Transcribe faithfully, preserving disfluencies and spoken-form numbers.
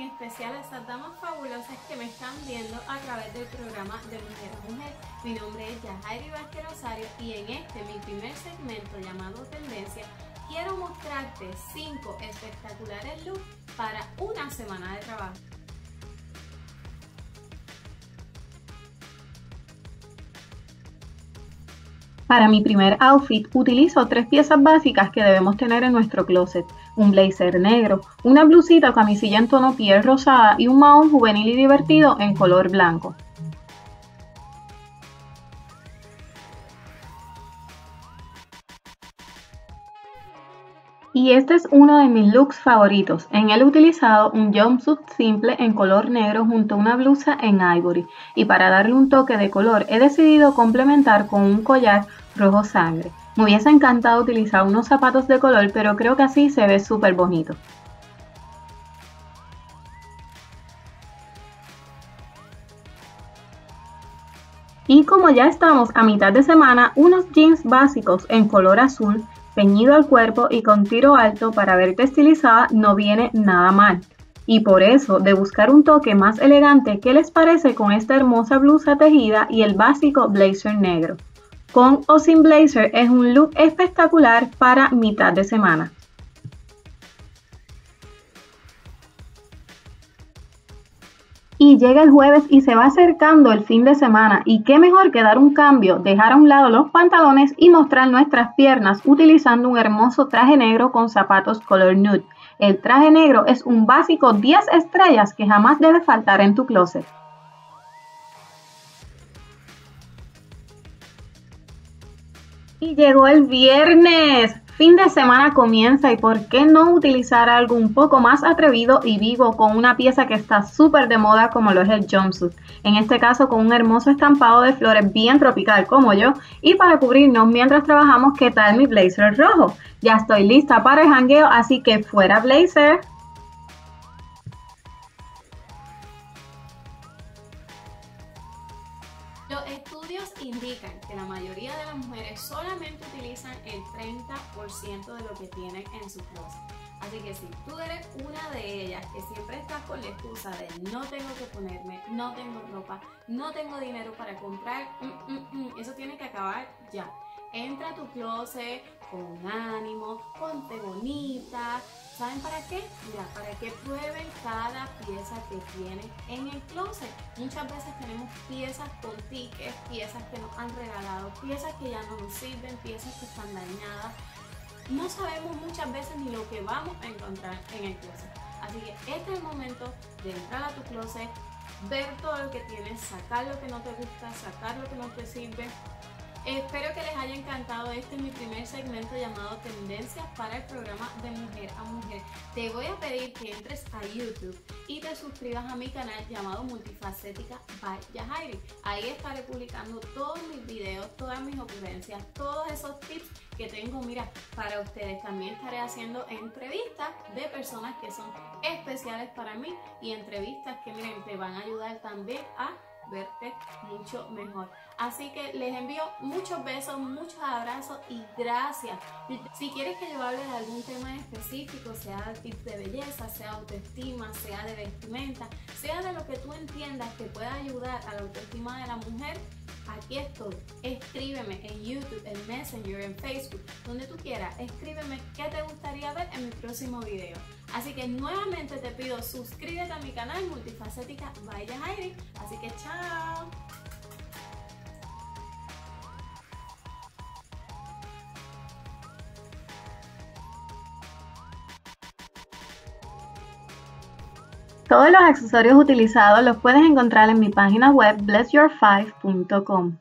en especial a estas damas fabulosas que me están viendo a través del programa de Mujer a Mujer. Mi nombre es Yahairy Vázquez Rosario y en este, mi primer segmento llamado Tendencia, quiero mostrarte cinco espectaculares looks para una semana de trabajo. Para mi primer outfit utilizo tres piezas básicas que debemos tener en nuestro closet: un blazer negro, una blusita o camisilla en tono piel rosada y un mahón juvenil y divertido en color blanco. Y este es uno de mis looks favoritos. En él he utilizado un jumpsuit simple en color negro junto a una blusa en ivory. Y para darle un toque de color he decidido complementar con un collar rojo sangre. Me hubiese encantado utilizar unos zapatos de color, pero creo que así se ve súper bonito. Y como ya estamos a mitad de semana, unos jeans básicos en color azul, ceñido al cuerpo y con tiro alto para verte estilizada no viene nada mal. Y por eso, de buscar un toque más elegante, ¿qué les parece con esta hermosa blusa tejida y el básico blazer negro? Con o sin blazer es un look espectacular para mitad de semana. Y llega el jueves y se va acercando el fin de semana, y qué mejor que dar un cambio, dejar a un lado los pantalones y mostrar nuestras piernas utilizando un hermoso traje negro con zapatos color nude. El traje negro es un básico diez estrellas que jamás debe faltar en tu closet. Y llegó el viernes. Fin de semana comienza, y por qué no utilizar algo un poco más atrevido y vivo con una pieza que está súper de moda como lo es el jumpsuit. En este caso con un hermoso estampado de flores bien tropical como yo, y para cubrirnos mientras trabajamos, ¿qué tal mi blazer rojo? Ya estoy lista para el jangueo, así que fuera blazer. Los estudios indican que la mayoría de las mujeres solamente utilizan el treinta por ciento de lo que tienen en su closet. Así que si tú eres una de ellas que siempre estás con la excusa de no tengo que ponerme, no tengo ropa, no tengo dinero para comprar, mm, mm, mm, eso tiene que acabar ya. Entra a tu closet con ánimo, ponte bonita. ¿Saben para qué? Mira, para que prueben cada pieza que tienen en el closet. Muchas veces tenemos piezas con tickets, piezas que nos han regalado, piezas que ya no nos sirven, piezas que están dañadas. No sabemos muchas veces ni lo que vamos a encontrar en el closet. Así que este es el momento de entrar a tu closet, ver todo lo que tienes, sacar lo que no te gusta, sacar lo que no te sirve. Espero que les haya encantado. Este es mi primer segmento llamado Tendencias para el programa de Mujer a Mujer. Te voy a pedir que entres a YouTube y te suscribas a mi canal llamado Multifacética by Yahairy. Ahí estaré publicando todos mis videos, todas mis ocurrencias, todos esos tips que tengo, mira, para ustedes. También estaré haciendo entrevistas de personas que son especiales para mí, y entrevistas que, miren, te van a ayudar también a verte mucho mejor. Así que les envío muchos besos, muchos abrazos y gracias. Si quieres que yo hable de algún tema en específico, sea tips de belleza, sea autoestima, sea de vestimenta, sea de lo que tú entiendas que pueda ayudar a la autoestima de la mujer, aquí estoy. Escríbeme en YouTube, en Messenger, en Facebook, donde tú quieras. Escríbeme qué te gustaría ver en mi próximo video. Así que nuevamente te pido, suscríbete a mi canal Multifacética by Yahairy. Así que chao. Todos los accesorios utilizados los puedes encontrar en mi página web bless your five punto com.